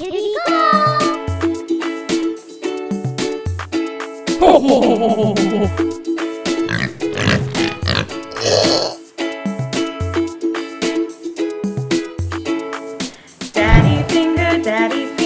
Here we go! Daddy